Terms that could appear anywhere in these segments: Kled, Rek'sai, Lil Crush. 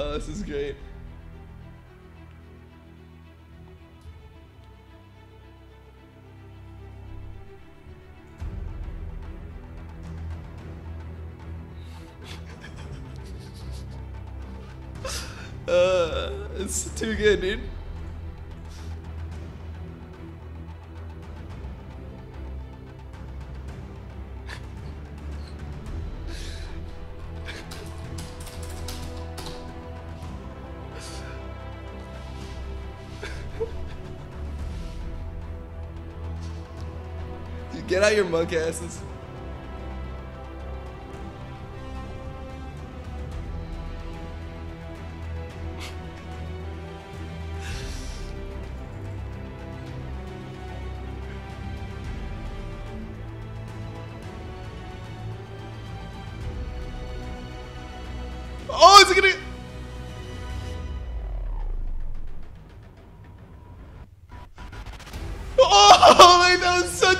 Oh, this is great. It's too good, dude. Dude, get out your monk asses.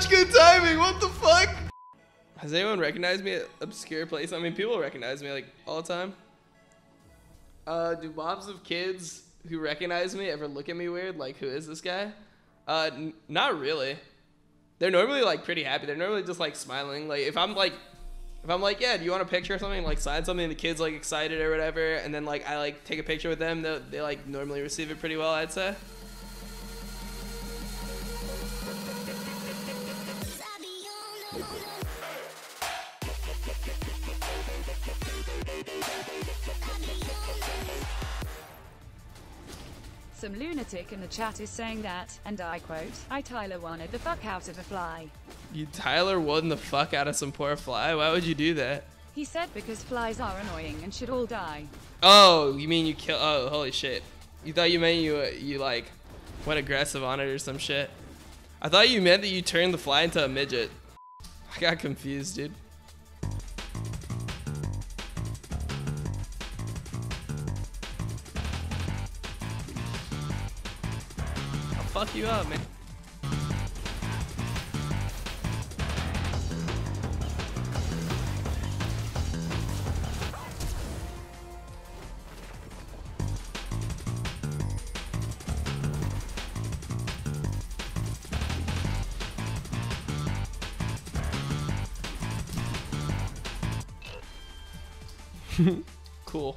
Good timing, what the fuck? Has anyone recognized me at obscure place? I mean, people recognize me like all the time. Do mobs of kids who recognize me ever look at me weird, like who is this guy? Not really. They're normally like pretty happy. They're normally just like smiling. Like if I'm like, yeah, do you want a picture or something? Like sign something, the kid's like excited or whatever, and then like I like take a picture with them, they like normally receive it pretty well, I'd say. Some lunatic in the chat is saying that, and I quote, I Tyler wanted the fuck out of a fly. You Tyler won the fuck out of some poor fly? Why would you do that? He said because flies are annoying and should all die. Oh, you mean you kill? Oh, holy shit. You thought you meant you like went aggressive on it or some shit. I thought you meant that you turned the fly into a midget. I got confused, dude. Fuck you up, man. Cool.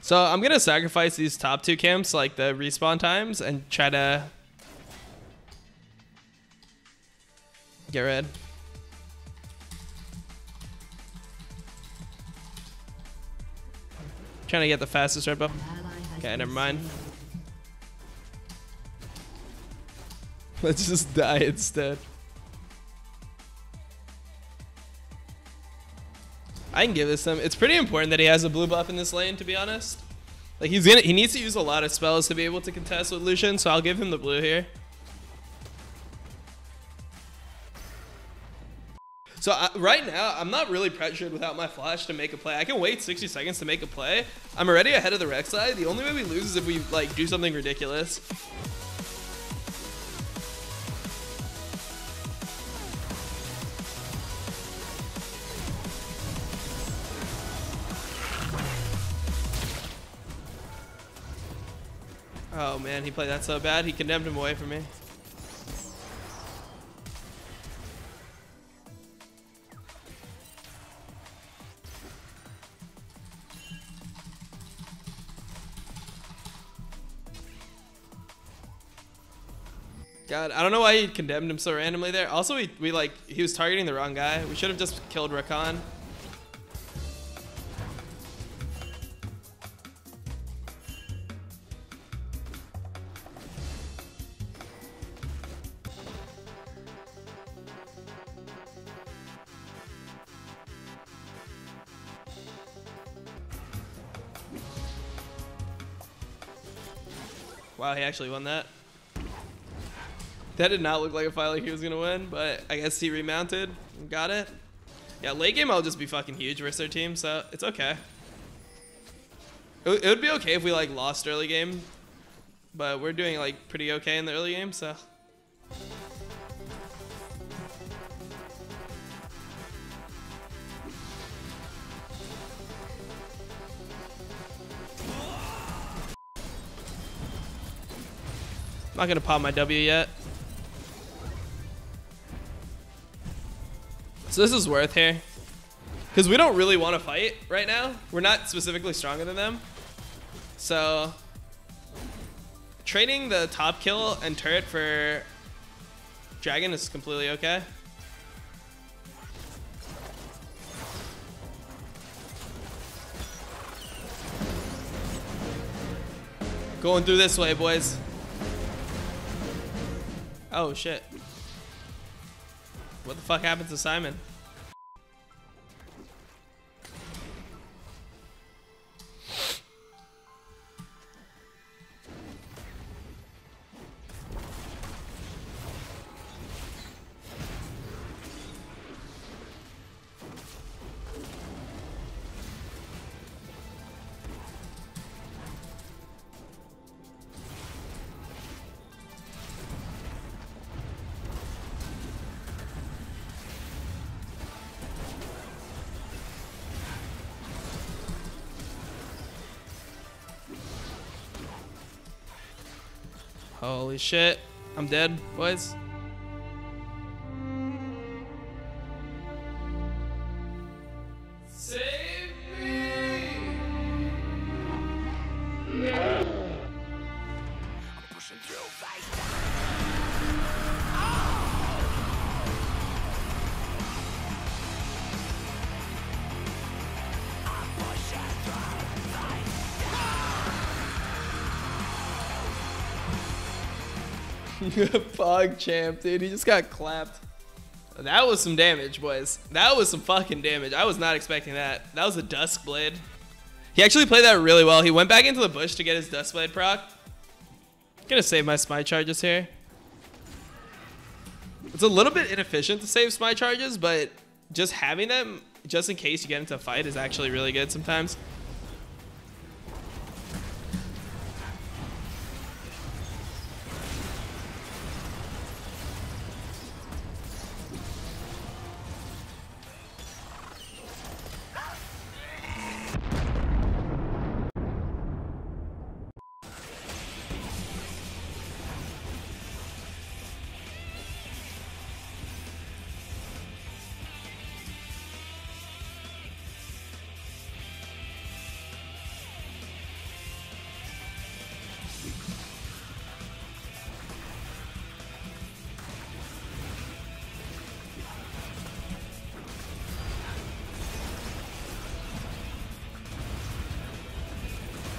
So I'm gonna sacrifice these top two camps, like the respawn times, and try to get red. Trying to get the fastest red buff. Okay, never mind. Let's just die instead. I can give this to him. It's pretty important that he has a blue buff in this lane, to be honest. Like he needs to use a lot of spells to be able to contest with Lucian, so I'll give him the blue here. So right now, I'm not really pressured without my flash to make a play. I can wait 60 seconds to make a play. I'm already ahead of the Rek'Sai. The only way we lose is if we like do something ridiculous. Oh man, he played that so bad. He condemned him away from me. God, I don't know why he condemned him so randomly there. Also, he was targeting the wrong guy. We should have just killed Rakan. Wow, he actually won that. That did not look like a fight like he was gonna win, but I guess he remounted and got it. Yeah, late game I'll just be fucking huge versus their team, so it's okay. It would be okay if we like lost early game, but we're doing like pretty okay in the early game, so. Not gonna pop my W yet. So this is worth here. Because we don't really want to fight right now. We're not specifically stronger than them. So trading the top kill and turret for Dragon is completely okay. Going through this way, boys. Oh, shit. What the fuck happened to Simon? Holy shit, I'm dead, boys. Save me! No. I'm pushing through, fight. Oh. I'm pushing through, fight. Pog champ, dude. He just got clapped. That was some damage, boys. That was some fucking damage. I was not expecting that. That was a Dusk Blade. He actually played that really well. He went back into the bush to get his Dusk Blade proc. I'm gonna save my smite charges here. It's a little bit inefficient to save smite charges, but just having them just in case you get into a fight is actually really good sometimes.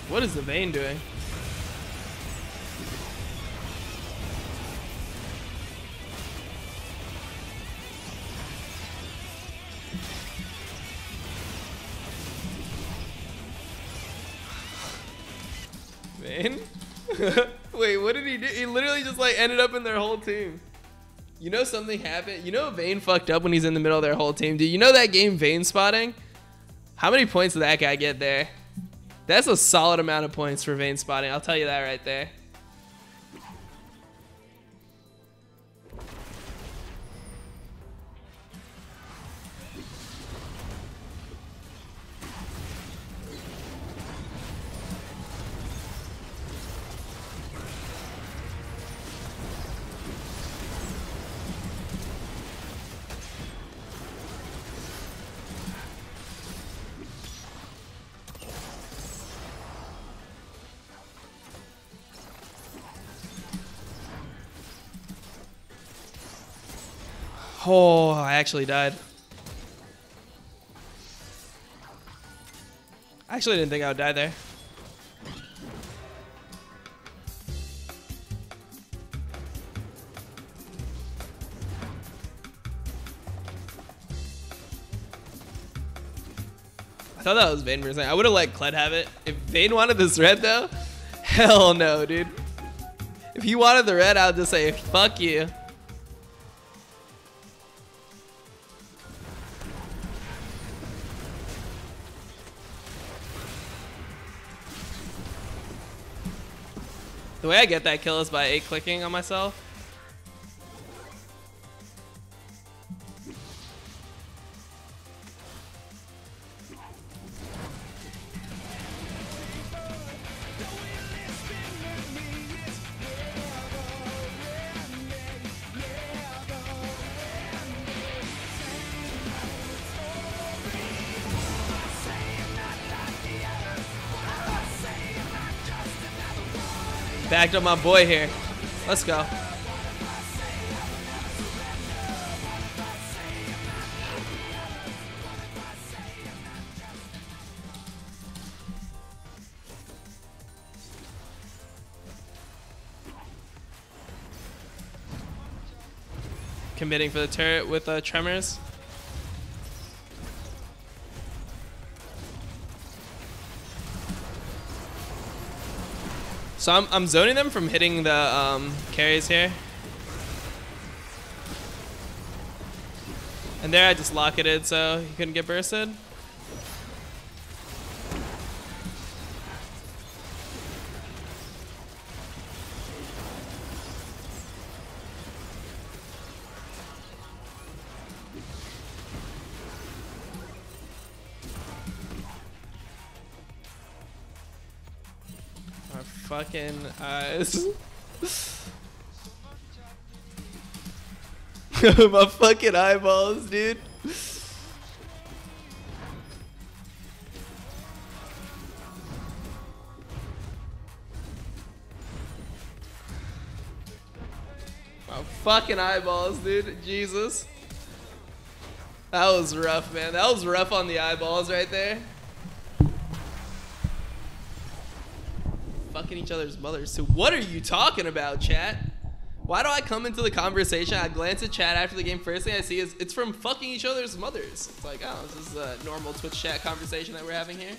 What is the Vayne doing? Vayne? Wait, what did he do? He literally just like ended up in their whole team. You know something happened? You know Vayne fucked up when he's in the middle of their whole team. Do you know that game Vayne spotting? How many points did that guy get there? That's a solid amount of points for Vayne spotting. I'll tell you that right there. Oh, I actually died. I actually didn't think I would die there. I thought that was Vayne for a second. I would have let Kled have it. If Vayne wanted this red though, hell no, dude. If he wanted the red, I would just say, fuck you. The way I get that kill is by 8-clicking on myself. Backed up my boy here. Let's go. Committing for the turret with Tremors. So I'm zoning them from hitting the carries here. And there I just locketed so he couldn't get bursted. Fucking eyes. My fucking eyeballs, dude. My fucking eyeballs, dude. Jesus. That was rough, man. That was rough on the eyeballs right there. Fucking each other's mothers. So what are you talking about, chat? Why do I come into the conversation? I glance at chat after the game. First thing I see is it's from fucking each other's mothers. It's like, oh, this is a normal Twitch chat conversation that we're having here.